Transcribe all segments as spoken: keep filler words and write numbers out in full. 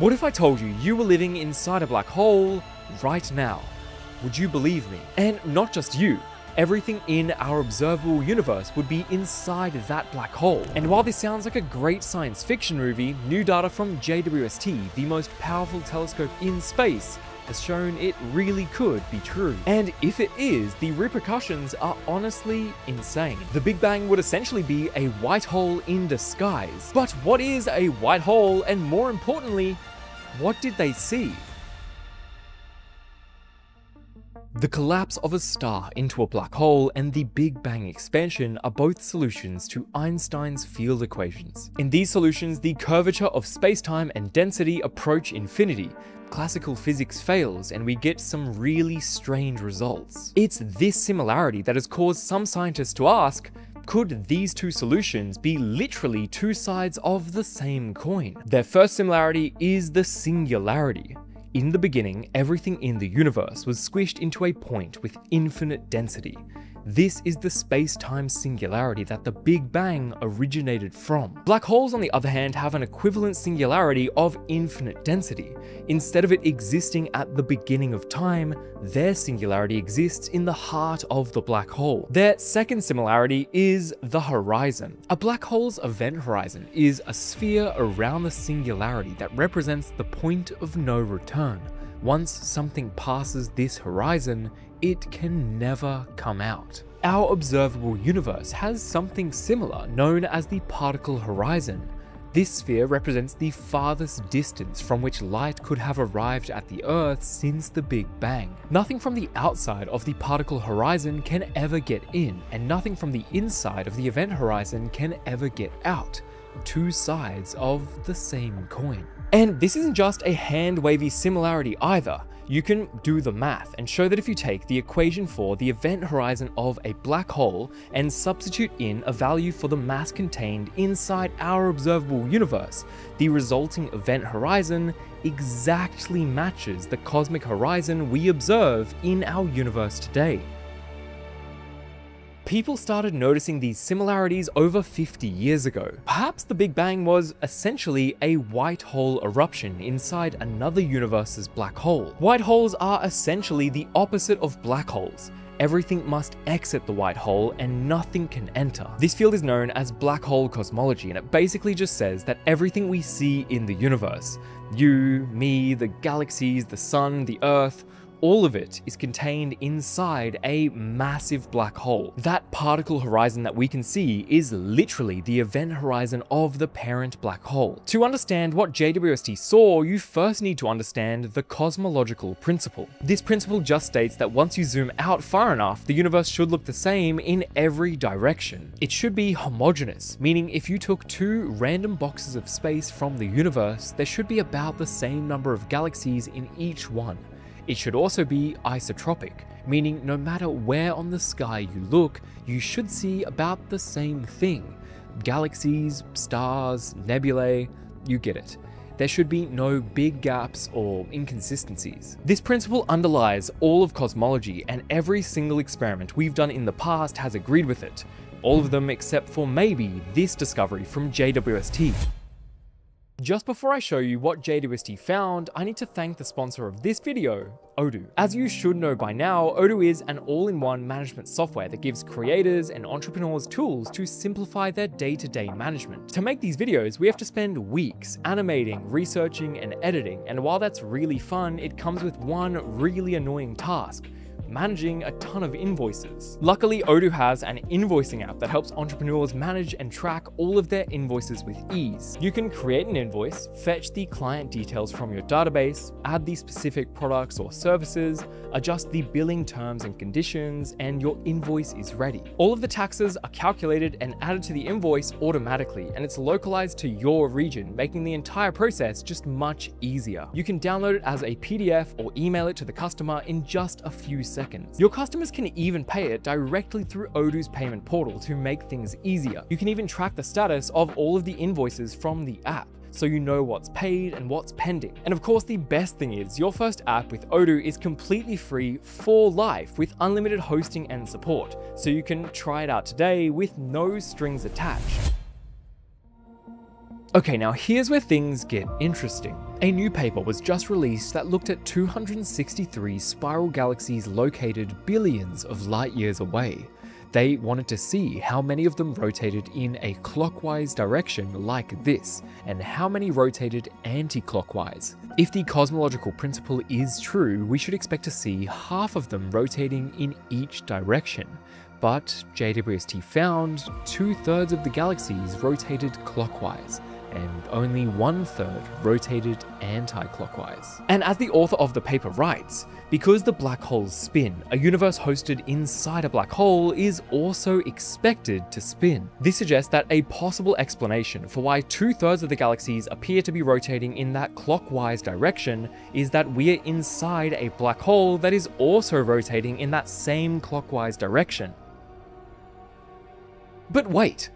What if I told you you were living inside a black hole right now? Would you believe me? And not just you. Everything in our observable universe would be inside that black hole. And while this sounds like a great science fiction movie, new data from J W S T, the most powerful telescope in space, has shown it really could be true. And if it is, the repercussions are honestly insane. The Big Bang would essentially be a white hole in disguise. But what is a white hole? And more importantly, what did they see? The collapse of a star into a black hole and the Big Bang expansion are both solutions to Einstein's field equations. In these solutions, the curvature of spacetime and density approach infinity. Classical physics fails and we get some really strange results. It's this similarity that has caused some scientists to ask, could these two solutions be literally two sides of the same coin? Their first similarity is the singularity. In the beginning, everything in the universe was squished into a point with infinite density. This is the space-time singularity that the Big Bang originated from. Black holes, on the other hand, have an equivalent singularity of infinite density. Instead of it existing at the beginning of time, their singularity exists in the heart of the black hole. Their second similarity is the horizon. A black hole's event horizon is a sphere around the singularity that represents the point of no return. Once something passes this horizon, it can never come out. Our observable universe has something similar known as the particle horizon. This sphere represents the farthest distance from which light could have arrived at the Earth since the Big Bang. Nothing from the outside of the particle horizon can ever get in, and nothing from the inside of the event horizon can ever get out. Two sides of the same coin. And this isn't just a hand-wavy similarity either. You can do the math and show that if you take the equation for the event horizon of a black hole and substitute in a value for the mass contained inside our observable universe, the resulting event horizon exactly matches the cosmic horizon we observe in our universe today. People started noticing these similarities over fifty years ago. Perhaps the Big Bang was essentially a white hole eruption inside another universe's black hole. White holes are essentially the opposite of black holes. Everything must exit the white hole and nothing can enter. This field is known as black hole cosmology, and it basically just says that everything we see in the universe, you, me, the galaxies, the sun, the earth, all of it is contained inside a massive black hole. That particle horizon that we can see is literally the event horizon of the parent black hole. To understand what J W S T saw, you first need to understand the cosmological principle. This principle just states that once you zoom out far enough, the universe should look the same in every direction. It should be homogeneous, meaning if you took two random boxes of space from the universe, there should be about the same number of galaxies in each one. It should also be isotropic, meaning no matter where on the sky you look, you should see about the same thing. Galaxies, stars, nebulae, you get it. There should be no big gaps or inconsistencies. This principle underlies all of cosmology, and every single experiment we've done in the past has agreed with it. All of them except for maybe this discovery from J W S T. Just before I show you what J W S T found, I need to thank the sponsor of this video, Odoo. As you should know by now, Odoo is an all-in-one management software that gives creators and entrepreneurs tools to simplify their day-to-day management. To make these videos, we have to spend weeks animating, researching, and editing, and while that's really fun, it comes with one really annoying task: managing a ton of invoices. Luckily, Odoo has an invoicing app that helps entrepreneurs manage and track all of their invoices with ease. You can create an invoice, fetch the client details from your database, add the specific products or services, adjust the billing terms and conditions, and your invoice is ready. All of the taxes are calculated and added to the invoice automatically, and it's localized to your region, making the entire process just much easier. You can download it as a P D F or email it to the customer in just a few seconds. Your customers can even pay it directly through Odoo's payment portal to make things easier. You can even track the status of all of the invoices from the app, so you know what's paid and what's pending. And of course, the best thing is your first app with Odoo is completely free for life with unlimited hosting and support, so you can try it out today with no strings attached. Okay, now here's where things get interesting. A new paper was just released that looked at two hundred sixty-three spiral galaxies located billions of light years away. They wanted to see how many of them rotated in a clockwise direction like this, and how many rotated anti-clockwise. If the cosmological principle is true, we should expect to see half of them rotating in each direction. But J W S T found two-thirds of the galaxies rotated clockwise, and only one-third rotated anti-clockwise. And as the author of the paper writes, because the black holes spin, a universe hosted inside a black hole is also expected to spin. This suggests that a possible explanation for why two-thirds of the galaxies appear to be rotating in that clockwise direction is that we're inside a black hole that is also rotating in that same clockwise direction. But wait,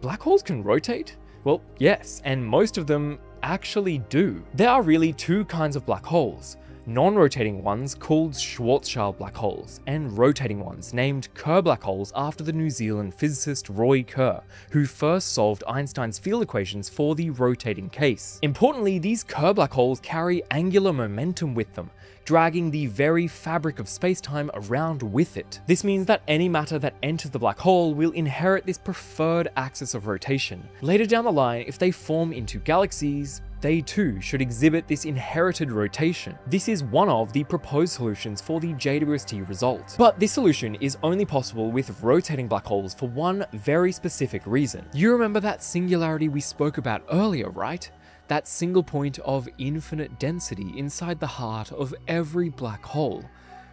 black holes can rotate? Well, yes, and most of them actually do. There are really two kinds of black holes: non-rotating ones called Schwarzschild black holes, and rotating ones named Kerr black holes after the New Zealand physicist Roy Kerr, who first solved Einstein's field equations for the rotating case. Importantly, these Kerr black holes carry angular momentum with them, dragging the very fabric of space-time around with it. This means that any matter that enters the black hole will inherit this preferred axis of rotation. Later down the line, if they form into galaxies, they too should exhibit this inherited rotation. This is one of the proposed solutions for the J W S T result. But this solution is only possible with rotating black holes for one very specific reason. You remember that singularity we spoke about earlier, right? That single point of infinite density inside the heart of every black hole.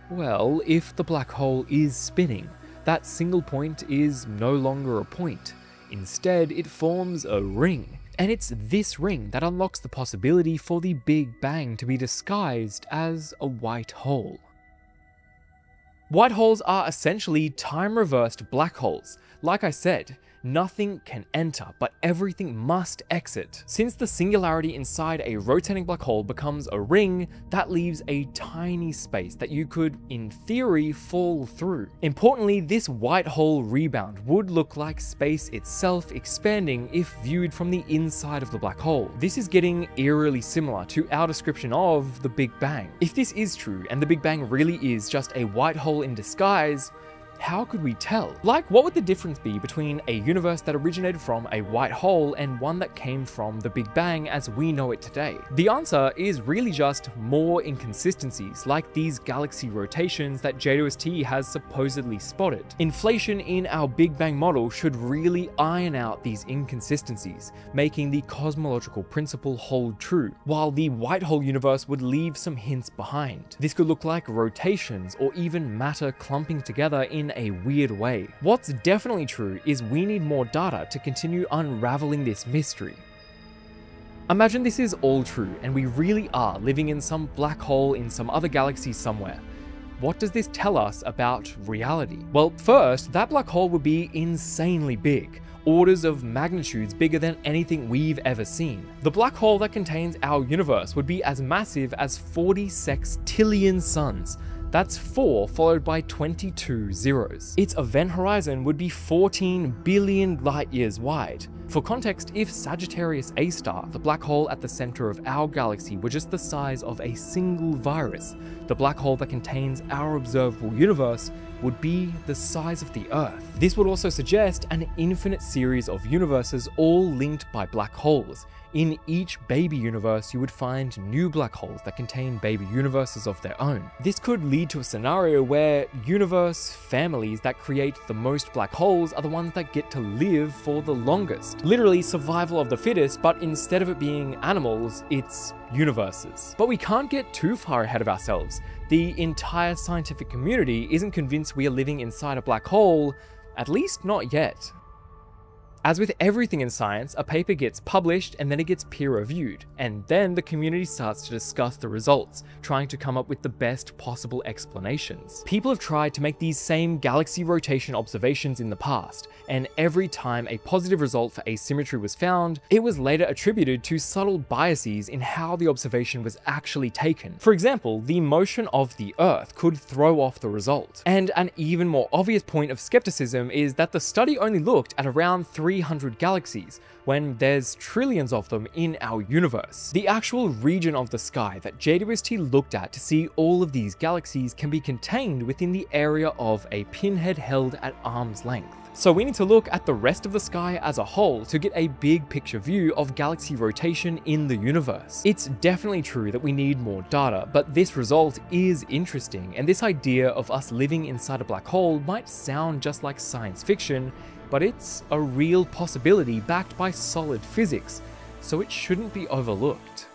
Well, if the black hole is spinning, that single point is no longer a point. Instead, it forms a ring. And it's this ring that unlocks the possibility for the Big Bang to be disguised as a white hole. White holes are essentially time-reversed black holes. Like I said, nothing can enter, but everything must exit. Since the singularity inside a rotating black hole becomes a ring, that leaves a tiny space that you could, in theory, fall through. Importantly, this white hole rebound would look like space itself expanding if viewed from the inside of the black hole. This is getting eerily similar to our description of the Big Bang. If this is true, and the Big Bang really is just a white hole in disguise, how could we tell? Like, what would the difference be between a universe that originated from a white hole and one that came from the Big Bang as we know it today? The answer is really just more inconsistencies, like these galaxy rotations that J W S T has supposedly spotted. Inflation in our Big Bang model should really iron out these inconsistencies, making the cosmological principle hold true, while the white hole universe would leave some hints behind. This could look like rotations or even matter clumping together in in a weird way. What's definitely true is we need more data to continue unraveling this mystery. Imagine this is all true and we really are living in some black hole in some other galaxy somewhere. What does this tell us about reality? Well, first, that black hole would be insanely big, orders of magnitudes bigger than anything we've ever seen. The black hole that contains our universe would be as massive as forty sextillion suns. That's four followed by twenty-two zeros. Its event horizon would be fourteen billion light years wide. For context, if Sagittarius A star, the black hole at the center of our galaxy, were just the size of a single virus, the black hole that contains our observable universe would be the size of the Earth. This would also suggest an infinite series of universes all linked by black holes. In each baby universe, you would find new black holes that contain baby universes of their own. This could lead to a scenario where universe families that create the most black holes are the ones that get to live for the longest. Literally survival of the fittest, but instead of it being animals, it's universes. But we can't get too far ahead of ourselves. The entire scientific community isn't convinced we are living inside a black hole, at least not yet. As with everything in science, a paper gets published and then it gets peer-reviewed, and then the community starts to discuss the results, trying to come up with the best possible explanations. People have tried to make these same galaxy rotation observations in the past, and every time a positive result for asymmetry was found, it was later attributed to subtle biases in how the observation was actually taken. For example, the motion of the Earth could throw off the result. And an even more obvious point of skepticism is that the study only looked at around three three hundred galaxies, when there's trillions of them in our universe. The actual region of the sky that J W S T looked at to see all of these galaxies can be contained within the area of a pinhead held at arm's length. So we need to look at the rest of the sky as a whole to get a big picture view of galaxy rotation in the universe. It's definitely true that we need more data, but this result is interesting, and this idea of us living inside a black hole might sound just like science fiction, but it's a real possibility backed by solid physics, so it shouldn't be overlooked.